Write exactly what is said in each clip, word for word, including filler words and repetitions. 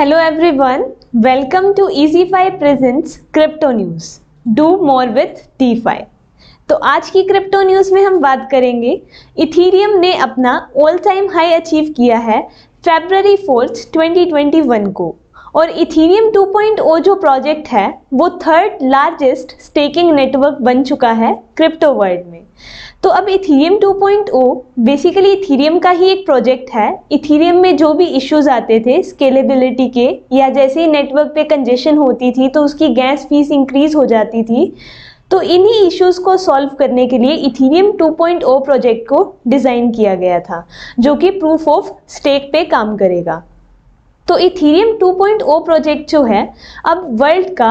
Hello everyone, welcome to EasyFi presents Crypto News. Do more with DeFi. तो आज की crypto news में हम बात करेंगे इथेरियम ने अपना ऑल टाइम हाई अचीव किया है फरवरी फोर्थ ट्वेंटी ट्वेंटी वन को और इथेरियम टू पॉइंट ओ जो प्रोजेक्ट है वो थर्ड लार्जेस्ट स्टेकिंग नेटवर्क बन चुका है क्रिप्टो वर्ल्ड में। तो अब Ethereum two point O basically Ethereum का ही एक प्रोजेक्ट है। इथेरियम में जो भी इश्यूज आते थे स्केलेबिलिटी के, या जैसे ही नेटवर्क पे कंजेशन होती थी तो उसकी गैस फीस इंक्रीज हो जाती थी, तो इन्हीं इश्यूज को सॉल्व करने के लिए Ethereum two point O project को डिज़ाइन किया गया था, जो कि प्रूफ ऑफ स्टेक पे काम करेगा। तो Ethereum two point O project जो है अब वर्ल्ड का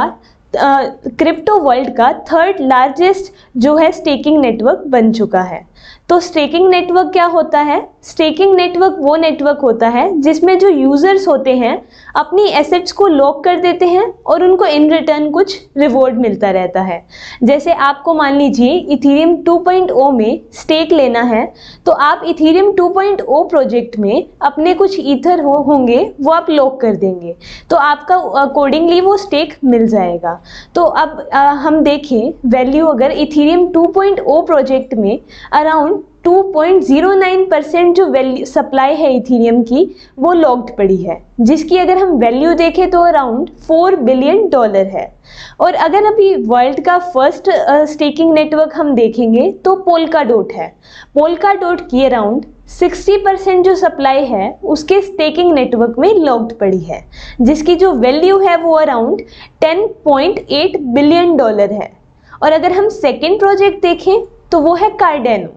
क्रिप्टो वर्ल्ड का थर्ड लार्जेस्ट जो है स्टेकिंग नेटवर्क बन चुका है। तो स्टेकिंग नेटवर्क क्या होता है? स्टेकिंग नेटवर्क वो नेटवर्क होता है जिसमें जो यूजर्स होते हैं अपनी एसेट्स को लॉक कर देते हैं और उनको इन रिटर्न कुछ रिवॉर्ड मिलता रहता है। जैसे आपको मान लीजिए इथेरियम टू पॉइंट ओ में स्टेक लेना है, तो आप Ethereum two point O project में अपने कुछ ईथर हो होंगे वो आप लॉक कर देंगे, तो आपका अकॉर्डिंगली वो स्टेक मिल जाएगा। तो अब आ, हम देखें वैल्यू, अगर Ethereum two point O project में around two point zero nine percent जो वैल्यू सप्लाई है इथेरियम की वो लॉक्ड पड़ी है, जिसकी अगर हम वैल्यू देखें तो अराउंड फोर बिलियन डॉलर है। और अगर अभी वर्ल्ड का फर्स्ट स्टेकिंग नेटवर्क हम देखेंगे तो पोल्काडॉट है। पोल्काडॉट की अराउंड सिक्सटी परसेंट जो सप्लाई है उसके स्टेकिंग नेटवर्क में लॉक्ड पड़ी है, जिसकी जो वैल्यू है वो around ten point eight billion dollar है। और अगर हम सेकेंड प्रोजेक्ट देखें तो वो है कार्डेनो।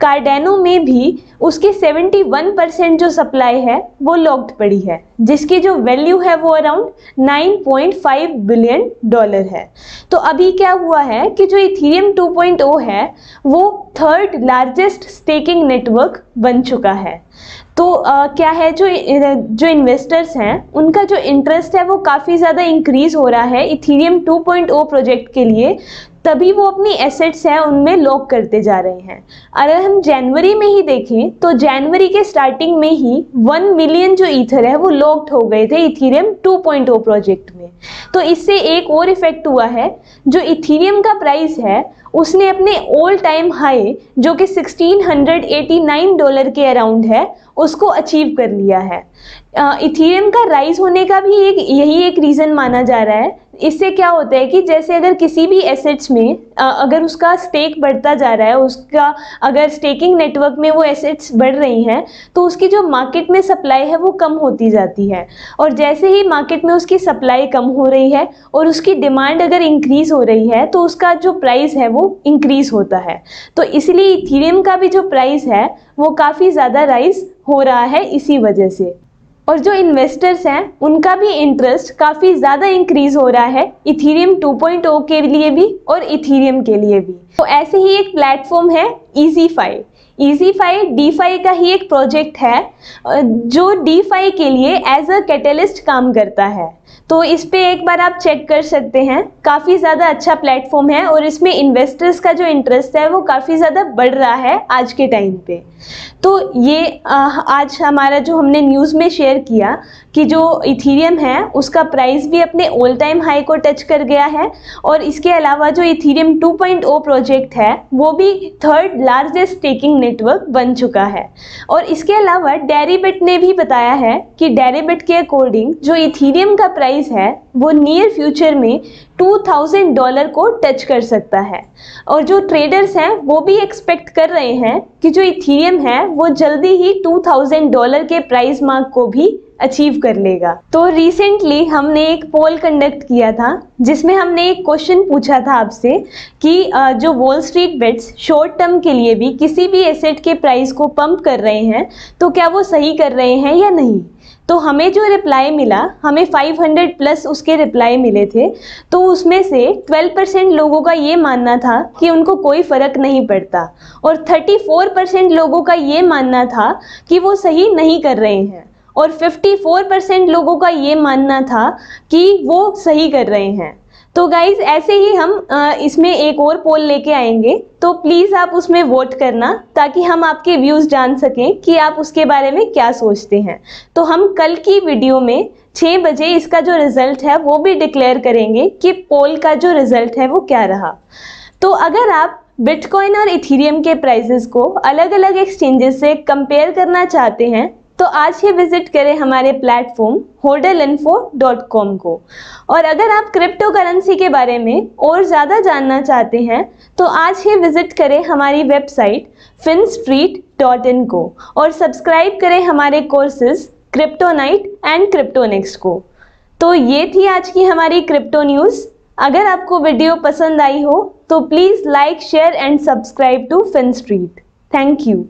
कार्डेनो में भी उसके सेवेंटी वन परसेंट जो सप्लाई है वो लॉक्ड पड़ी है, जिसकी जो वैल्यू है वो around nine point five billion dollar है। तो अभी क्या हुआ है कि जो इथेरियम टू पॉइंट ओ है वो थर्ड लार्जेस्ट स्टेकिंग नेटवर्क बन चुका है। तो आ, क्या है जो जो इन्वेस्टर्स हैं उनका जो इंटरेस्ट है वो काफ़ी ज़्यादा इंक्रीज़ हो रहा है Ethereum two point O project के लिए, तभी वो अपनी एसेट्स हैं उनमें लॉक करते जा रहे हैं। अगर हम जनवरी में ही देखें तो जनवरी के स्टार्टिंग में ही वन मिलियन जो ईथर है वो लॉक्ड हो गए थे Ethereum two point O project में। तो इससे एक और इफेक्ट हुआ है, जो इथेरियम का प्राइस है उसने अपने ऑल टाइम हाई जो कि सिक्सटीन एटी नाइन डॉलर के अराउंड है उसको अचीव कर लिया है। इथेरियम का राइज होने का भी एक यही एक रीज़न माना जा रहा है। इससे क्या होता है कि जैसे अगर किसी भी एसेट्स में आ, अगर उसका स्टेक बढ़ता जा रहा है, उसका अगर स्टेकिंग नेटवर्क में वो एसेट्स बढ़ रही हैं तो उसकी जो मार्केट में सप्लाई है वो कम होती जाती है, और जैसे ही मार्केट में उसकी सप्लाई कम हो रही है और उसकी डिमांड अगर इंक्रीज़ हो रही है तो उसका जो प्राइस है वो इंक्रीज़ होता है। तो इसलिए इथेरियम का भी जो प्राइस है वो काफ़ी ज़्यादा राइज हो रहा है इसी वजह से, और जो इन्वेस्टर्स हैं उनका भी इंटरेस्ट काफ़ी ज़्यादा इंक्रीज़ हो रहा है इथेरियम टू पॉइंट ओ के लिए भी और इथेरियम के लिए भी। तो ऐसे ही एक प्लेटफॉर्म है EasyFi। EasyFi DeFi का ही एक प्रोजेक्ट है जो DeFi के लिए एज अ कैटलिस्ट काम करता है। तो इस पर एक बार आप चेक कर सकते हैं, काफ़ी ज़्यादा अच्छा प्लेटफॉर्म है और इसमें इन्वेस्टर्स का जो इंटरेस्ट है वो काफ़ी ज़्यादा बढ़ रहा है आज के टाइम पे। तो ये आज हमारा जो हमने न्यूज़ में शेयर किया कि जो इथेरियम है उसका प्राइस भी अपने ऑल टाइम हाई को टच कर गया है, और इसके अलावा जो Ethereum two point O project है वो भी थर्ड लार्जेस्ट स्टेकिंग नेटवर्क बन चुका है। और इसके अलावा डेरिबेट ने भी बताया है कि डेरिबेट के अकॉर्डिंग जो इथेरियम का प्राइस है वो नियर फ्यूचर में टू थाउज़ेंड डॉलर को टच कर सकता है, और जो ट्रेडर्स हैं वो भी एक्सपेक्ट कर रहे हैं कि जो इथेरियम है वो जल्दी ही टू थाउज़ेंड डॉलर के प्राइस मार्क को भी अचीव कर लेगा। तो रिसेंटली हमने एक पोल कंडक्ट किया था जिसमें हमने एक क्वेश्चन पूछा था आपसे कि जो Wall Street bets short term के लिए भी किसी भी एसेट के प्राइस को पंप कर रहे हैं तो क्या वो सही कर रहे हैं या नहीं। तो हमें जो रिप्लाई मिला, हमें फाइव हंड्रेड प्लस उसके रिप्लाई मिले थे, तो उसमें से ट्वेल्व परसेंट लोगों का ये मानना था कि उनको कोई फ़र्क नहीं पड़ता, और थर्टी फोर परसेंट लोगों का ये मानना था कि वो सही नहीं कर रहे हैं, और फिफ्टी फोर परसेंट लोगों का ये मानना था कि वो सही कर रहे हैं। तो गाइज़ ऐसे ही हम इसमें एक और पोल लेके आएंगे, तो प्लीज़ आप उसमें वोट करना ताकि हम आपके व्यूज़ जान सकें कि आप उसके बारे में क्या सोचते हैं। तो हम कल की वीडियो में छह बजे इसका जो रिजल्ट है वो भी डिक्लेयर करेंगे कि पोल का जो रिजल्ट है वो क्या रहा। तो अगर आप बिटकॉइन और इथेरियम के प्राइसेस को अलग अलग एक्सचेंजेस से कंपेयर करना चाहते हैं तो आज ही विजिट करें हमारे platform Hodl info dot com को। और अगर आप क्रिप्टो करेंसी के बारे में और ज़्यादा जानना चाहते हैं तो आज ही विजिट करें हमारी website Fin Street dot in को और सब्सक्राइब करें हमारे कोर्सेज क्रिप्टोनाइट एंड क्रिप्टोनेक्स को। तो ये थी आज की हमारी क्रिप्टो न्यूज़। अगर आपको वीडियो पसंद आई हो तो please like share and subscribe to Fin Street. Thank you.